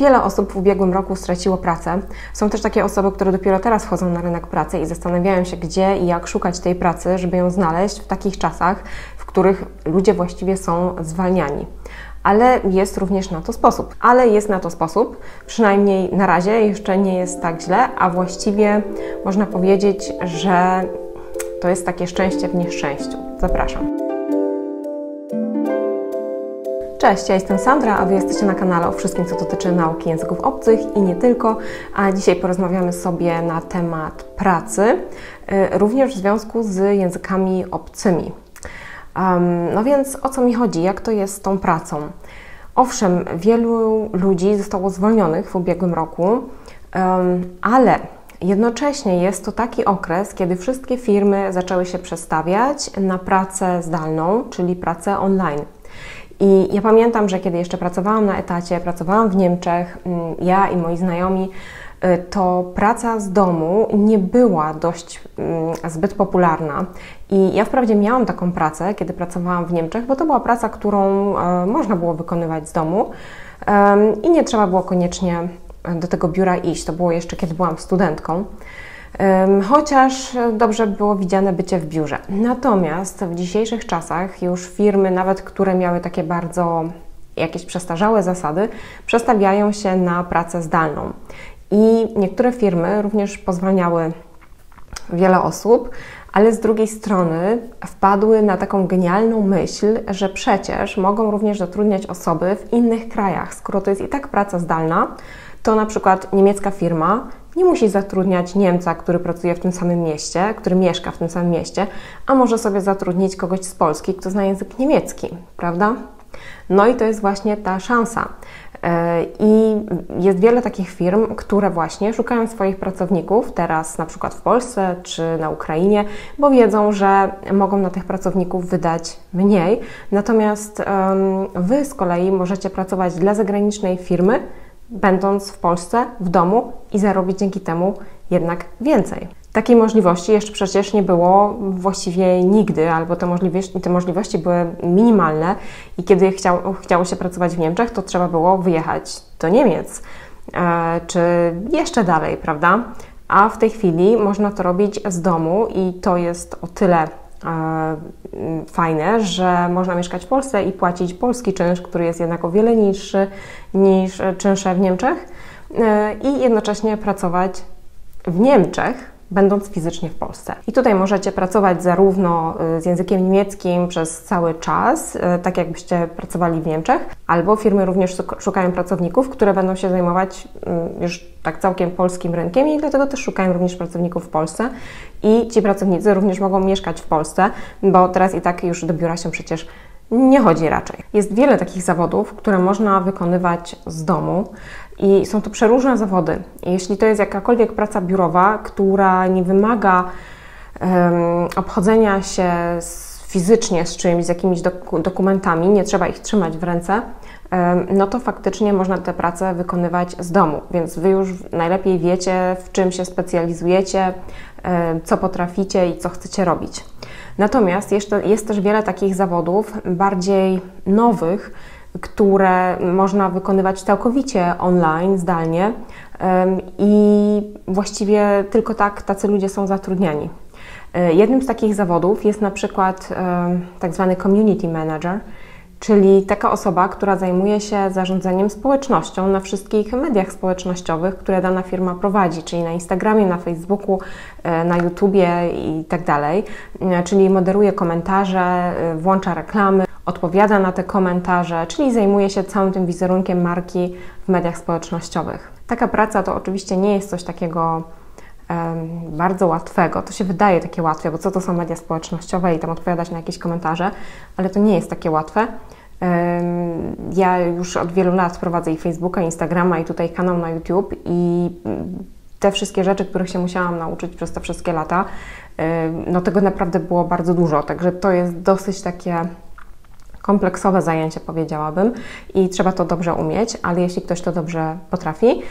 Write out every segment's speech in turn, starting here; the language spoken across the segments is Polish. Wiele osób w ubiegłym roku straciło pracę. Są też takie osoby, które dopiero teraz wchodzą na rynek pracy i zastanawiają się, gdzie i jak szukać tej pracy, żeby ją znaleźć w takich czasach, w których ludzie właściwie są zwalniani. Ale jest również na to sposób. Przynajmniej na razie jeszcze nie jest tak źle, a właściwie można powiedzieć, że to jest takie szczęście w nieszczęściu. Zapraszam. Cześć, ja jestem Sandra, a Wy jesteście na kanale o wszystkim, co dotyczy nauki języków obcych i nie tylko, a dzisiaj porozmawiamy sobie na temat pracy, również w związku z językami obcymi. No więc o co mi chodzi, jak to jest z tą pracą? Owszem, wielu ludzi zostało zwolnionych w ubiegłym roku, ale jednocześnie jest to taki okres, kiedy wszystkie firmy zaczęły się przestawiać na pracę zdalną, czyli pracę online. I ja pamiętam, że kiedy jeszcze pracowałam na etacie, pracowałam w Niemczech, ja i moi znajomi, to praca z domu nie była zbyt popularna. I ja wprawdzie miałam taką pracę, kiedy pracowałam w Niemczech, bo to była praca, którą można było wykonywać z domu i nie trzeba było koniecznie do tego biura iść. To było jeszcze, kiedy byłam studentką. Chociaż dobrze było widziane bycie w biurze. Natomiast w dzisiejszych czasach już firmy, nawet które miały takie bardzo jakieś przestarzałe zasady, przestawiają się na pracę zdalną. I niektóre firmy również pozwalniały wiele osób, ale z drugiej strony wpadły na taką genialną myśl, że przecież mogą również zatrudniać osoby w innych krajach. Skoro to jest i tak praca zdalna, to na przykład niemiecka firma nie musi zatrudniać Niemca, który pracuje w tym samym mieście, który mieszka w tym samym mieście, a może sobie zatrudnić kogoś z Polski, kto zna język niemiecki, prawda? No i to jest właśnie ta szansa. I jest wiele takich firm, które właśnie szukają swoich pracowników teraz na przykład w Polsce czy na Ukrainie, bo wiedzą, że mogą na tych pracowników wydać mniej. Natomiast Wy z kolei możecie pracować dla zagranicznej firmy, będąc w Polsce, w domu i zarobić dzięki temu jednak więcej. Takiej możliwości jeszcze przecież nie było właściwie nigdy, albo te możliwości były minimalne i kiedy chciało się pracować w Niemczech, to trzeba było wyjechać do Niemiec, czy jeszcze dalej, prawda? A w tej chwili można to robić z domu i to jest o tyle fajne, że można mieszkać w Polsce i płacić polski czynsz, który jest jednak o wiele niższy niż czynsze w Niemczech i jednocześnie pracować w Niemczech, będąc fizycznie w Polsce. I tutaj możecie pracować zarówno z językiem niemieckim przez cały czas, tak jakbyście pracowali w Niemczech, albo firmy również szukają pracowników, które będą się zajmować już tak całkiem polskim rynkiem i dlatego też szukają również pracowników w Polsce. I ci pracownicy również mogą mieszkać w Polsce, bo teraz i tak już do biura się przecież nie chodzi raczej. Jest wiele takich zawodów, które można wykonywać z domu i są to przeróżne zawody. Jeśli to jest jakakolwiek praca biurowa, która nie wymaga obchodzenia się fizycznie z czymś, z jakimiś dokumentami, nie trzeba ich trzymać w ręce, no to faktycznie można tę pracę wykonywać z domu. Więc Wy już najlepiej wiecie, w czym się specjalizujecie, co potraficie i co chcecie robić. Natomiast jest też wiele takich zawodów bardziej nowych, które można wykonywać całkowicie online, zdalnie i właściwie tylko tak tacy ludzie są zatrudniani. Jednym z takich zawodów jest na przykład tak zwany community manager, czyli taka osoba, która zajmuje się zarządzaniem społecznością na wszystkich mediach społecznościowych, które dana firma prowadzi, czyli na Instagramie, na Facebooku, na YouTubie i tak dalej. Czyli moderuje komentarze, włącza reklamy, odpowiada na te komentarze, czyli zajmuje się całym tym wizerunkiem marki w mediach społecznościowych. Taka praca to oczywiście nie jest coś takiego bardzo łatwego. To się wydaje takie łatwe, bo co to są media społecznościowe i tam odpowiadać na jakieś komentarze, ale to nie jest takie łatwe. Ja już od wielu lat prowadzę i Facebooka, i Instagrama, i tutaj kanał na YouTube i te wszystkie rzeczy, których się musiałam nauczyć przez te wszystkie lata, no tego naprawdę było bardzo dużo, także to jest dosyć takie kompleksowe zajęcie, powiedziałabym, i trzeba to dobrze umieć, ale jeśli ktoś to dobrze potrafi,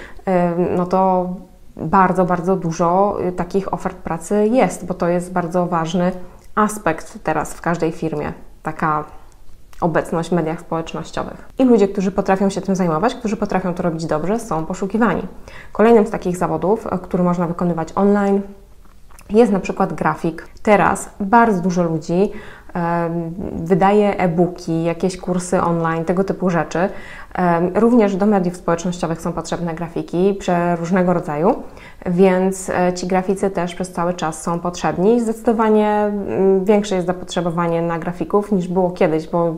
no to bardzo, bardzo dużo takich ofert pracy jest, bo to jest bardzo ważny aspekt teraz w każdej firmie. Taka obecność w mediach społecznościowych. I ludzie, którzy potrafią się tym zajmować, którzy potrafią to robić dobrze, są poszukiwani. Kolejnym z takich zawodów, który można wykonywać online, jest na przykład grafik. Teraz bardzo dużo ludzi wydaje e-booki, jakieś kursy online, tego typu rzeczy. Również do mediów społecznościowych są potrzebne grafiki różnego rodzaju, więc ci graficy też przez cały czas są potrzebni. Zdecydowanie większe jest zapotrzebowanie na grafików niż było kiedyś, bo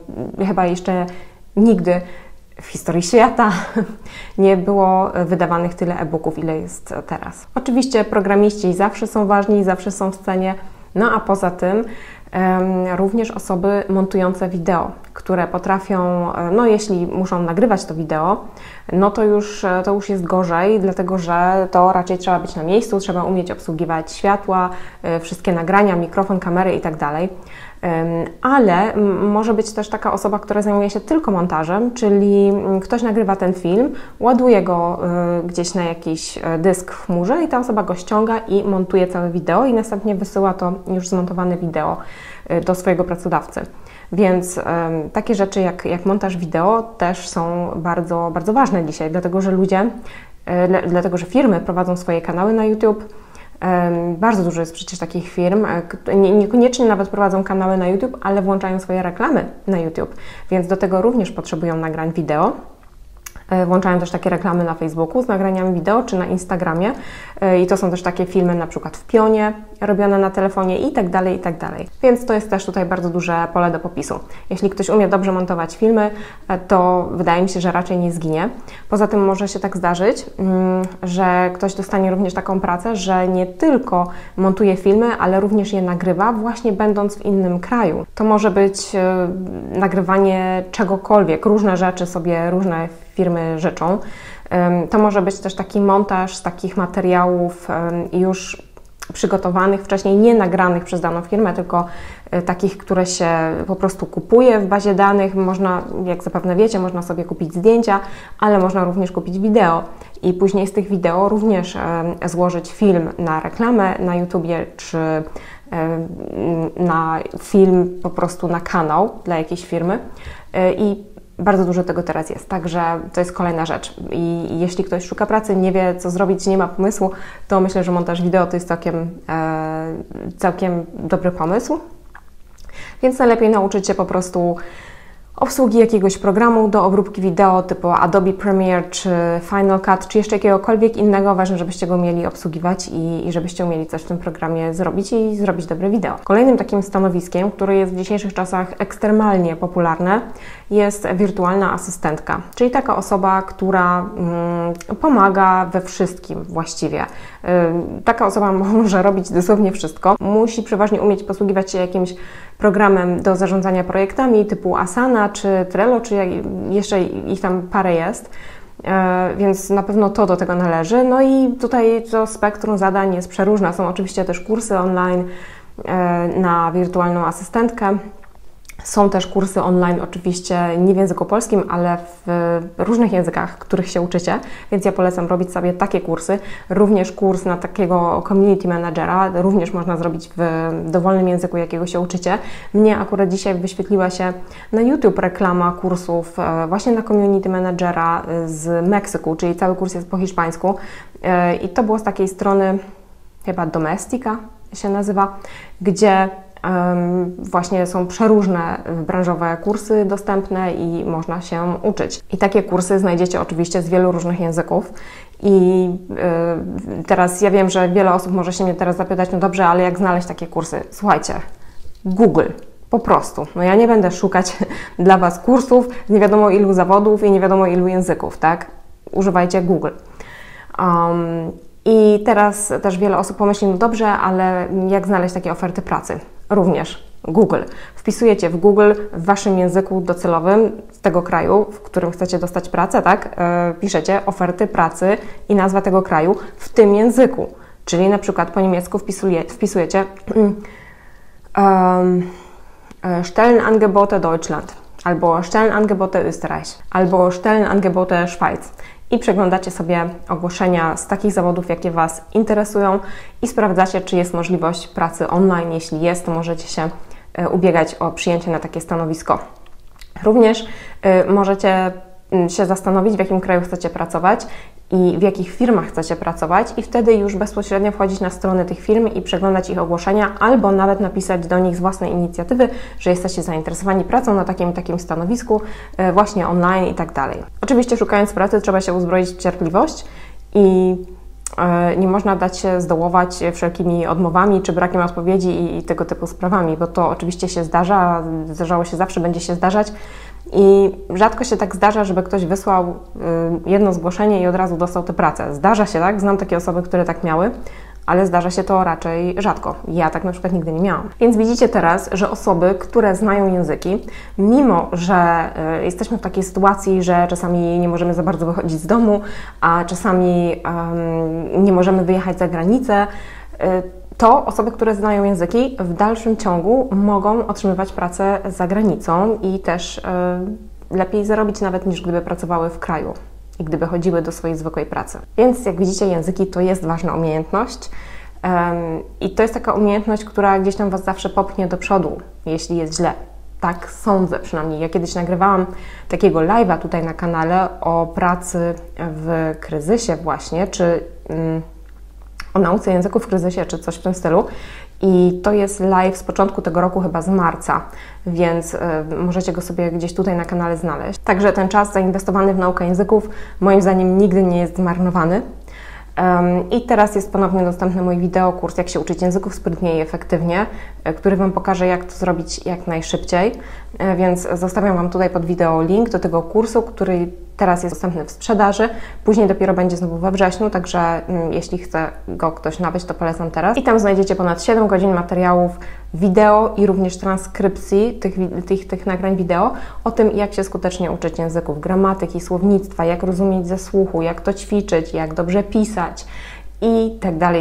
chyba jeszcze nigdy w historii świata nie było wydawanych tyle e-booków, ile jest teraz. Oczywiście programiści zawsze są ważni, zawsze są w scenie, no a poza tym również osoby montujące wideo, które potrafią, no jeśli muszą nagrywać to wideo, no to już jest gorzej, dlatego że to raczej trzeba być na miejscu, trzeba umieć obsługiwać światła, wszystkie nagrania, mikrofon, kamery itd. Ale może być też taka osoba, która zajmuje się tylko montażem, czyli ktoś nagrywa ten film, ładuje go gdzieś na jakiś dysk w chmurze i ta osoba go ściąga i montuje całe wideo i następnie wysyła to już zmontowane wideo do swojego pracodawcy. Więc takie rzeczy jak montaż wideo też są bardzo, bardzo ważne dzisiaj, dlatego że firmy prowadzą swoje kanały na YouTube. Bardzo dużo jest przecież takich firm, niekoniecznie nawet prowadzą kanały na YouTube, ale włączają swoje reklamy na YouTube, więc do tego również potrzebują nagrań wideo. Włączają też takie reklamy na Facebooku z nagraniami wideo czy na Instagramie i to są też takie filmy na przykład w pionie, robione na telefonie i tak dalej, i tak dalej. Więc to jest też tutaj bardzo duże pole do popisu. Jeśli ktoś umie dobrze montować filmy, to wydaje mi się, że raczej nie zginie. Poza tym może się tak zdarzyć, że ktoś dostanie również taką pracę, że nie tylko montuje filmy, ale również je nagrywa, właśnie będąc w innym kraju. To może być nagrywanie czegokolwiek, różne rzeczy sobie, różne firmy rzeczą. To może być też taki montaż z takich materiałów już przygotowanych wcześniej, nie nagranych przez daną firmę, tylko takich, które się po prostu kupuje w bazie danych. Można, jak zapewne wiecie, można sobie kupić zdjęcia, ale można również kupić wideo i później z tych wideo również złożyć film na reklamę na YouTubie, czy na film po prostu na kanał dla jakiejś firmy i bardzo dużo tego teraz jest, także to jest kolejna rzecz. I jeśli ktoś szuka pracy, nie wie co zrobić, nie ma pomysłu, to myślę, że montaż wideo to jest całkiem dobry pomysł. Więc najlepiej nauczyć się po prostu obsługi jakiegoś programu do obróbki wideo typu Adobe Premiere, czy Final Cut, czy jeszcze jakiegokolwiek innego. Ważne, żebyście go umieli obsługiwać i żebyście umieli coś w tym programie zrobić i zrobić dobre wideo. Kolejnym takim stanowiskiem, które jest w dzisiejszych czasach ekstremalnie popularne, jest wirtualna asystentka, czyli taka osoba, która pomaga we wszystkim właściwie. Taka osoba może robić dosłownie wszystko. Musi przeważnie umieć posługiwać się jakimś programem do zarządzania projektami typu Asana, czy Trello, czy jeszcze ich tam parę jest, więc na pewno to do tego należy. No i tutaj to spektrum zadań jest przeróżne. Są oczywiście też kursy online na wirtualną asystentkę. Są też kursy online oczywiście nie w języku polskim, ale w różnych językach, których się uczycie, więc ja polecam robić sobie takie kursy. Również kurs na takiego community managera, również można zrobić w dowolnym języku, jakiego się uczycie. Mnie akurat dzisiaj wyświetliła się na YouTube reklama kursów właśnie na community managera z Meksyku, czyli cały kurs jest po hiszpańsku i to było z takiej strony, chyba Domestika się nazywa, gdzie właśnie są przeróżne branżowe kursy dostępne i można się uczyć. I takie kursy znajdziecie oczywiście z wielu różnych języków. I teraz ja wiem, że wiele osób może się mnie teraz zapytać, no dobrze, ale jak znaleźć takie kursy? Słuchajcie, Google. Po prostu. No ja nie będę szukać dla Was kursów z nie wiadomo ilu zawodów i nie wiadomo ilu języków, tak? Używajcie Google. I teraz też wiele osób pomyśli, no dobrze, ale jak znaleźć takie oferty pracy? Również Google. Wpisujecie w Google w Waszym języku docelowym z tego kraju, w którym chcecie dostać pracę, tak? Piszecie oferty pracy i nazwa tego kraju w tym języku. Czyli na przykład po niemiecku wpisujecie Stellenangebote Deutschland, albo Stellenangebote Österreich, albo Stellenangebote Schweiz. I przeglądacie sobie ogłoszenia z takich zawodów, jakie Was interesują i sprawdzacie, czy jest możliwość pracy online. Jeśli jest, to możecie się ubiegać o przyjęcie na takie stanowisko. Również możecie się zastanowić, w jakim kraju chcecie pracować i w jakich firmach chcecie pracować i wtedy już bezpośrednio wchodzić na strony tych firm i przeglądać ich ogłoszenia albo nawet napisać do nich z własnej inicjatywy, że jesteście zainteresowani pracą na takim i takim stanowisku, właśnie online i tak dalej. Oczywiście szukając pracy trzeba się uzbroić w cierpliwość i nie można dać się zdołować wszelkimi odmowami czy brakiem odpowiedzi i tego typu sprawami, bo to oczywiście się zdarza, zdarzało się zawsze, będzie się zdarzać. I rzadko się tak zdarza, żeby ktoś wysłał jedno zgłoszenie i od razu dostał tę pracę. Zdarza się tak, znam takie osoby, które tak miały, ale zdarza się to raczej rzadko. Ja tak na przykład nigdy nie miałam. Więc widzicie teraz, że osoby, które znają języki, mimo że jesteśmy w takiej sytuacji, że czasami nie możemy za bardzo wychodzić z domu, a czasami nie możemy wyjechać za granicę, to osoby, które znają języki, w dalszym ciągu mogą otrzymywać pracę za granicą i też lepiej zarobić nawet niż gdyby pracowały w kraju i gdyby chodziły do swojej zwykłej pracy. Więc jak widzicie, języki to jest ważna umiejętność i to jest taka umiejętność, która gdzieś tam Was zawsze popchnie do przodu, jeśli jest źle. Tak sądzę przynajmniej. Ja kiedyś nagrywałam takiego live'a tutaj na kanale o pracy w kryzysie właśnie, czy o nauce języków w kryzysie, czy coś w tym stylu. I to jest live z początku tego roku, chyba z marca, więc możecie go sobie gdzieś tutaj na kanale znaleźć. Także ten czas zainwestowany w naukę języków moim zdaniem nigdy nie jest zmarnowany. I teraz jest ponownie dostępny mój wideokurs, jak się uczyć języków sprytnie i efektywnie, który Wam pokaże, jak to zrobić jak najszybciej. Więc zostawiam Wam tutaj pod wideo link do tego kursu, który teraz jest dostępny w sprzedaży, później dopiero będzie znowu we wrześniu, także jeśli chce go ktoś nabyć, to polecam teraz. I tam znajdziecie ponad 7 godzin materiałów wideo i również transkrypcji tych nagrań wideo o tym, jak się skutecznie uczyć języków, gramatyki, słownictwa, jak rozumieć ze słuchu, jak to ćwiczyć, jak dobrze pisać i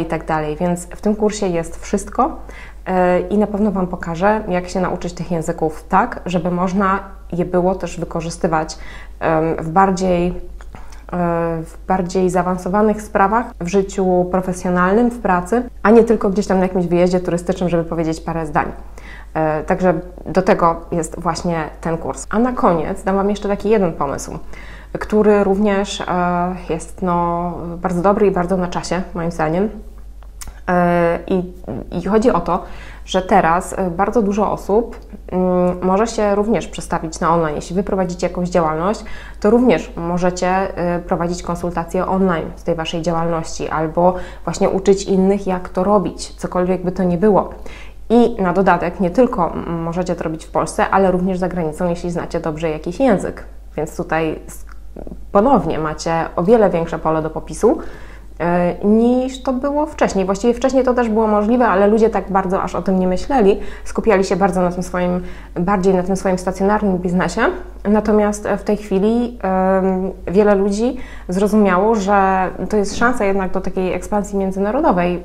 tak dalej, więc w tym kursie jest wszystko i na pewno Wam pokażę, jak się nauczyć tych języków tak, żeby można je było też wykorzystywać w bardziej zaawansowanych sprawach, w życiu profesjonalnym, w pracy, a nie tylko gdzieś tam na jakimś wyjeździe turystycznym, żeby powiedzieć parę zdań. Także do tego jest właśnie ten kurs. A na koniec dam Wam jeszcze taki jeden pomysł, który również jest bardzo dobry i bardzo na czasie, moim zdaniem. I chodzi o to, że teraz bardzo dużo osób może się również przestawić na online. Jeśli Wy prowadzicie jakąś działalność, to również możecie prowadzić konsultacje online z tej Waszej działalności albo właśnie uczyć innych, jak to robić, cokolwiek by to nie było. I na dodatek nie tylko możecie to robić w Polsce, ale również za granicą, jeśli znacie dobrze jakiś język. Więc tutaj ponownie macie o wiele większe pole do popisu niż to było wcześniej. Właściwie wcześniej to też było możliwe, ale ludzie tak bardzo aż o tym nie myśleli. Skupiali się bardzo bardziej na tym swoim stacjonarnym biznesie. Natomiast w tej chwili wiele ludzi zrozumiało, że to jest szansa jednak do takiej ekspansji międzynarodowej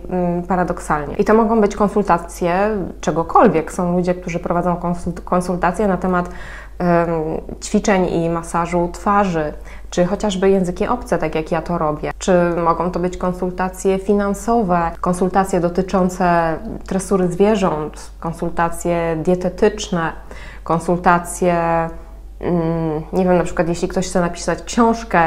paradoksalnie. I to mogą być konsultacje czegokolwiek. Są ludzie, którzy prowadzą konsultacje na temat ćwiczeń i masażu twarzy, czy chociażby języki obce, tak jak ja to robię, czy mogą to być konsultacje finansowe, konsultacje dotyczące tresury zwierząt, konsultacje dietetyczne, konsultacje, nie wiem, na przykład jeśli ktoś chce napisać książkę,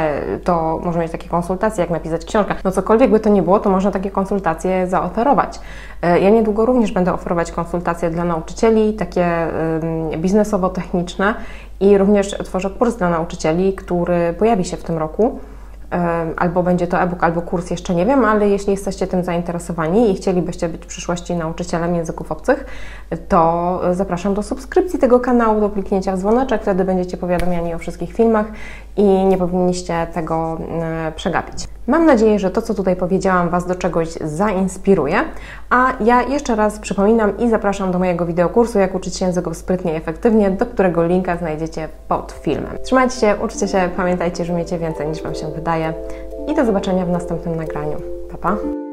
to może mieć takie konsultacje, jak napisać książkę. No cokolwiek by to nie było, to można takie konsultacje zaoferować. Ja niedługo również będę oferować konsultacje dla nauczycieli, takie biznesowo-techniczne i również tworzę kurs dla nauczycieli, który pojawi się w tym roku. Albo będzie to e-book, albo kurs, jeszcze nie wiem, ale jeśli jesteście tym zainteresowani i chcielibyście być w przyszłości nauczycielem języków obcych, to zapraszam do subskrypcji tego kanału, do kliknięcia w dzwoneczek, wtedy będziecie powiadomieni o wszystkich filmach i nie powinniście tego przegapić. Mam nadzieję, że to, co tutaj powiedziałam, Was do czegoś zainspiruje, a ja jeszcze raz przypominam i zapraszam do mojego wideokursu, jak uczyć się języków sprytnie i efektywnie, do którego linka znajdziecie pod filmem. Trzymajcie się, uczcie się, pamiętajcie, że umiecie więcej niż Wam się wydaje i do zobaczenia w następnym nagraniu. Pa, pa!